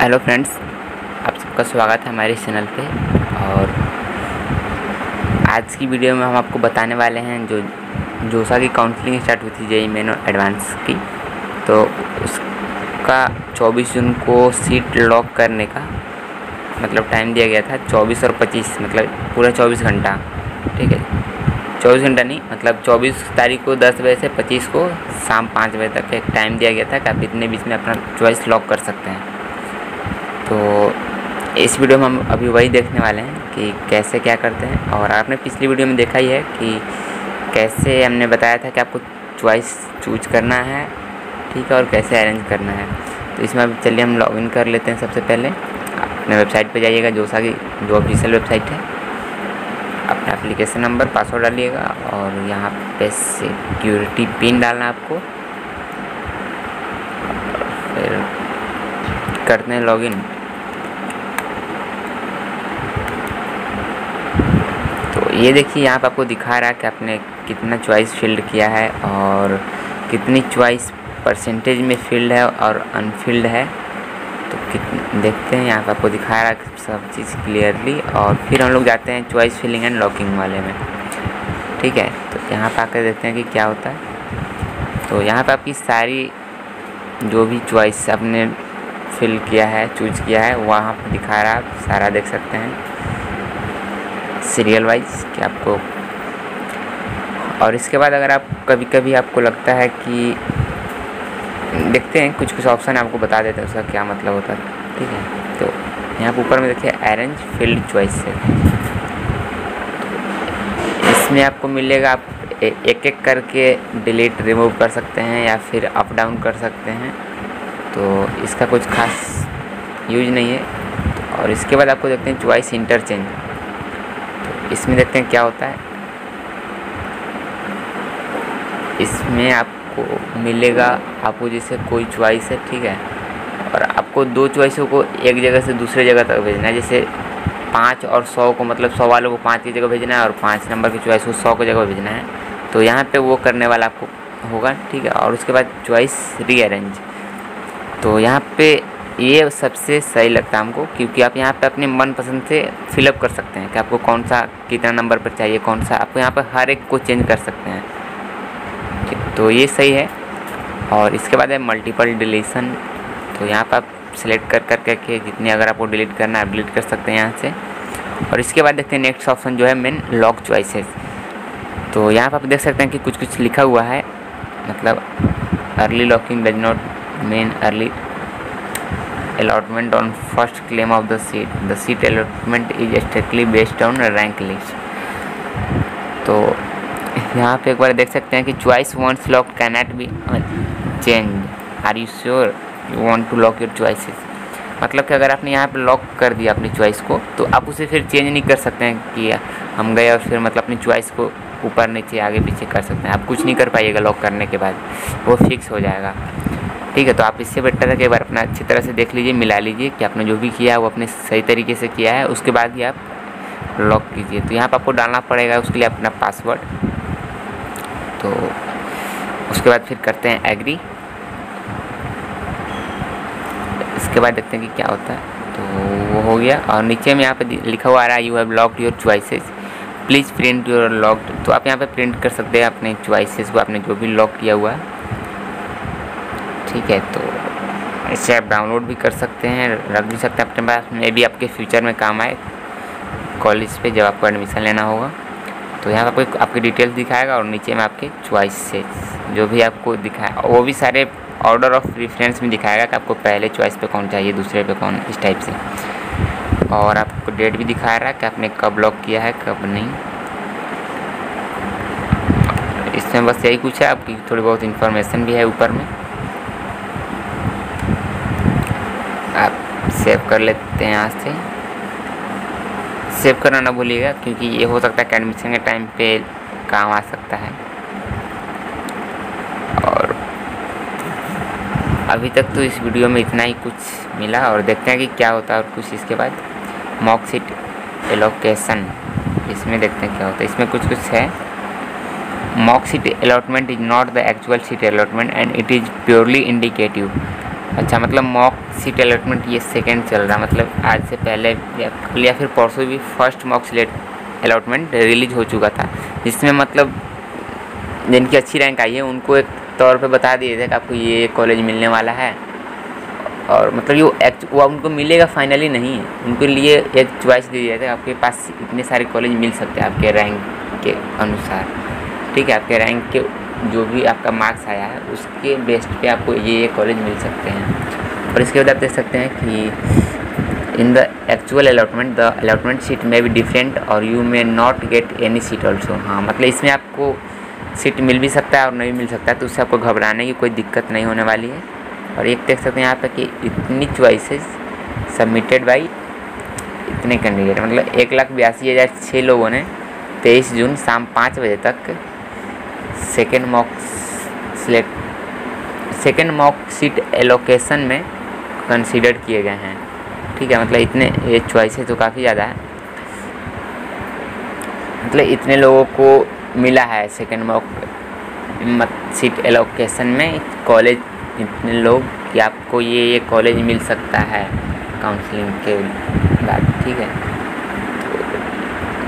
Hello friends, आप सबका स्वागत है हमारे चैनल पे। और आज की वीडियो में हम आपको बताने वाले हैं जो जोसा की काउंसलिंग स्टार्ट हुई थी जेईई मेन और एडवांस की, तो उसका 24 जून को सीट लॉक करने का मतलब टाइम दिया गया था 24 और 25, मतलब पूरा 24 घंटा। ठीक है, 24 घंटा नहीं, मतलब 24 तारीख को 10 बजे से 25 को शाम 5 बजे तक एक टाइम दिया गया था कि आप इतने बीच में अपना चॉइस लॉक कर सकते हैं। तो इस वीडियो में हम अभी वही देखने वाले हैं कि कैसे क्या करते हैं। और आपने पिछली वीडियो में देखा ही है कि कैसे हमने बताया था कि आपको चॉइस चूज करना है, ठीक है, और कैसे अरेंज करना है। तो इसमें अब चलिए हम लॉगिन कर लेते हैं। सबसे पहले अपने वेबसाइट पर जाइएगा, जोसा की जो ऑफिशियल वेबसाइट है। अपना एप्लीकेशन नंबर, पासवर्ड डालिएगा और यहाँ पे सिक्योरिटी पिन डालना आपको। फिर करते हैं लॉगिन। तो ये देखिए, यहाँ पे आपको दिखा रहा है कि आपने कितना चॉइस फील्ड किया है और कितनी चॉइस परसेंटेज में फील्ड है और अनफील्ड है। तो देखते हैं, यहाँ पर आपको दिखा रहा है सब चीज़ क्लियरली। और फिर हम लोग जाते हैं चॉइस फिलिंग एंड लॉकिंग वाले में। ठीक है, तो यहाँ पर आकर देखते हैं कि क्या होता है। तो यहाँ पर आपकी सारी जो भी चॉइस आपने फिल किया है, चूज किया है, वहाँ पर दिखा रहा है, आप सारा देख सकते हैं सीरियल वाइज कि आपको। और इसके बाद अगर आप कभी कभी आपको लगता है कि देखते हैं कुछ कुछ ऑप्शन आपको बता देते हैं उसका क्या मतलब होता है। ठीक है, तो यहाँ पर ऊपर में देखिए अरेंज फील्ड चॉइस से, इसमें आपको मिलेगा, आप एक एक करके डिलीट रिमूव कर सकते हैं या फिर अप डाउन कर सकते हैं। तो इसका कुछ खास यूज नहीं है। तो और इसके बाद आपको देखते हैं चॉइस इंटरचेंज। तो इसमें देखते हैं क्या होता है। इसमें आप को मिलेगा, आपको जैसे कोई चॉइस है, ठीक है, और आपको दो चॉइसों को एक जगह से दूसरे जगह तक भेजना है। जैसे 5 और 100 को, मतलब 100 वालों को 5 की जगह भेजना है और 5 नंबर की चॉइस को 100 की जगह भेजना है। तो यहाँ पे वो करने वाला आपको होगा, ठीक है। और उसके बाद चॉइस रीअरेंज। तो यहाँ पे ये सबसे सही लगता है हमको, क्योंकि आप यहाँ पे अपने मनपसंद से फिलअप कर सकते हैं कि आपको कौन सा कितना नंबर पर चाहिए, कौन सा। आपको यहाँ पर हर एक को चेंज कर सकते हैं, तो ये सही है। और इसके बाद है मल्टीपल डिलीशन। तो यहाँ पर आप सेलेक्ट कर कर के जितने, अगर आपको डिलीट करना है आप डिलीट कर सकते हैं यहाँ से। और इसके बाद देखते हैं नेक्स्ट ऑप्शन जो है मेन लॉक चॉइसेस। तो यहाँ पर आप देख सकते हैं कि कुछ कुछ लिखा हुआ है, मतलब early locking does not mean early allotment on first claim of the seat, the seat allotment is strictly based on rank list. तो यहाँ पे एक बार देख सकते हैं कि choice wants lock can not be change, are you sure you want to lock your choices. मतलब कि अगर आपने यहाँ पे लॉक कर दिया अपनी चॉइस को, तो आप उसे फिर चेंज नहीं कर सकते हैं कि हम गए और फिर मतलब अपनी चॉइस को ऊपर नीचे आगे पीछे कर सकते हैं। आप कुछ नहीं कर पाइएगा लॉक करने के बाद, वो फिक्स हो जाएगा। ठीक है, तो आप इससे बेटर है कि एक बार अपना अच्छी तरह से देख लीजिए, मिला लीजिए कि आपने जो भी किया है वो अपने सही तरीके से किया है, उसके बाद ही आप लॉक कीजिए। तो यहाँ पर आपको डालना पड़ेगा उसके लिए अपना पासवर्ड। तो उसके बाद फिर करते हैं एग्री। इसके बाद देखते हैं कि क्या होता है। तो वो हो गया, और नीचे में यहाँ पे लिखा हुआ आ रहा है you have locked your choices, please print your locked. तो आप यहाँ पे प्रिंट कर सकते हैं अपने चॉइसेस को, आपने जो भी लॉक किया हुआ है। ठीक है, तो इसे आप डाउनलोड भी कर सकते हैं, रख भी सकते हैं अपने पास में, भी आपके फ्यूचर में काम आए कॉलेज पर जब आपको एडमिशन लेना होगा। तो यहाँ पर आपको आपकी डिटेल्स दिखाएगा और नीचे में आपके चॉइस से जो भी आपको दिखाए, वो भी सारे ऑर्डर ऑफ प्रेफरेंस में दिखाएगा कि आपको पहले चॉइस पे कौन चाहिए, दूसरे पे कौन, इस टाइप से। और आपको डेट भी दिखा रहा है कि आपने कब लॉक किया है कब नहीं। इसमें बस यही कुछ है, आपकी थोड़ी बहुत इन्फॉर्मेशन भी है ऊपर में। आप सेव कर लेते हैं यहाँ से, सेव करना ना भूलिएगा क्योंकि ये हो सकता है कि एडमिशन के टाइम पे काम आ सकता है। और अभी तक तो इस वीडियो में इतना ही कुछ मिला, और देखते हैं कि क्या होता है और कुछ इसके बाद मॉक सीट एलोकेशन। इसमें देखते हैं क्या होता है। इसमें कुछ कुछ है। Mock seat allotment is not the actual seat allotment and it is purely indicative. अच्छा, मतलब मॉक सीट अलॉटमेंट ये सेकंड चल रहा है, मतलब आज से पहले या फिर परसों भी first mock seat allotment release हो चुका था, जिसमें मतलब जिनकी अच्छी रैंक आई है उनको एक तौर पे बता दिए थे कि आपको ये कॉलेज मिलने वाला है, और मतलब ये वो उनको मिलेगा फाइनली नहीं, उनके लिए एक चॉइस दे दिया था आपके पास इतने सारे कॉलेज मिल सकते हैं आपके रैंक के अनुसार, ठीक है, आपके रैंक के जो भी आपका मार्क्स आया है उसके बेस्ट पे आपको ये कॉलेज मिल सकते हैं। और इसके बाद आप देख सकते हैं कि in the actual allotment the allotment seat में भी डिफरेंट और you may not get any seat also. हाँ, मतलब इसमें आपको सीट मिल भी सकता है और नहीं मिल सकता है, तो उससे आपको घबराने की कोई दिक्कत नहीं होने वाली है। और एक देख सकते हैं यहाँ पर कि इतनी चॉइसेस सबमिटेड बाई इतने कैंडिडेट, मतलब 1,82,006 लोगों ने 23 जून शाम 5 बजे तक सेकेंड मॉक सीट एलोकेशन में कंसीडर किए गए हैं, ठीक है, मतलब इतने ये चॉइसेस तो काफ़ी ज़्यादा है, मतलब इतने लोगों को मिला है सेकेंड मॉक सीट एलोकेशन में कॉलेज, इतने लोग कि आपको ये कॉलेज मिल सकता है काउंसलिंग के बाद, ठीक है।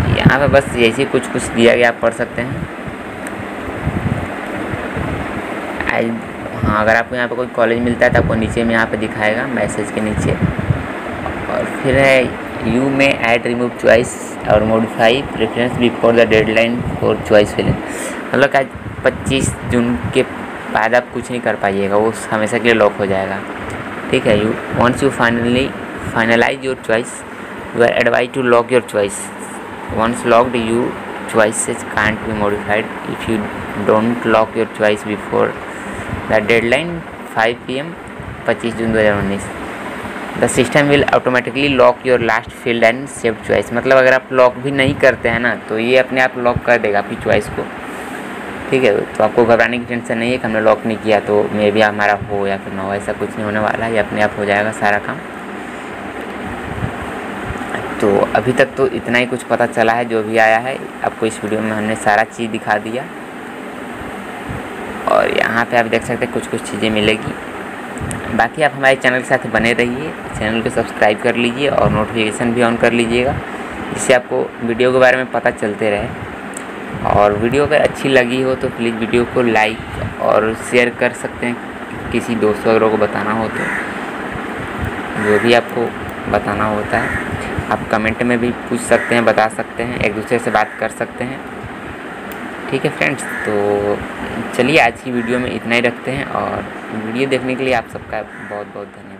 तो यहाँ पर बस ऐसे कुछ दिया गया, आप पढ़ सकते हैं। हाँ, अगर आपको यहाँ पे कोई कॉलेज मिलता है तो आपको नीचे में यहाँ पे दिखाएगा मैसेज के नीचे, और फिर है you may add remove choice और modify preference before the deadline for choice filling, मतलब आज 25 जून के बाद आप कुछ नहीं कर पाइएगा, वो हमेशा के लिए लॉक हो जाएगा, ठीक है। You once you finalize your choice you are advise to lock your choice, once locked you choices can't be modified if you don't lock your choice before the deadline 5 PM 25 June 2019, the system will automatically lock your last field and saved choice। मतलब अगर आप lock भी नहीं करते हैं ना तो ये अपने आप लॉक कर देगा आपकी चॉइस को, ठीक है, तो आपको घबराने की टेंशन नहीं है कि हमने लॉक नहीं किया तो मे भी हमारा हो या फिर ना हो, ऐसा कुछ नहीं होने वाला है, ये अपने आप हो जाएगा सारा काम। तो अभी तक तो इतना ही कुछ पता चला है जो भी आया है, आपको इस वीडियो में हमने सारा चीज़ दिखा दिया, और यहाँ पे आप देख सकते हैं कुछ चीज़ें मिलेगी। बाकी आप हमारे चैनल के साथ बने रहिए, चैनल को सब्सक्राइब कर लीजिए और नोटिफिकेशन भी ऑन कर लीजिएगा, जिससे आपको वीडियो के बारे में पता चलते रहे। और वीडियो अगर अच्छी लगी हो तो प्लीज़ वीडियो को लाइक और शेयर कर सकते हैं, किसी दोस्त वगैरह को बताना हो तो, जो भी आपको बताना होता है आप कमेंट में भी पूछ सकते हैं, बता सकते हैं, एक दूसरे से बात कर सकते हैं, ठीक है फ्रेंड्स। तो चलिए आज की वीडियो में इतना ही रखते हैं, और वीडियो देखने के लिए आप सबका बहुत बहुत धन्यवाद।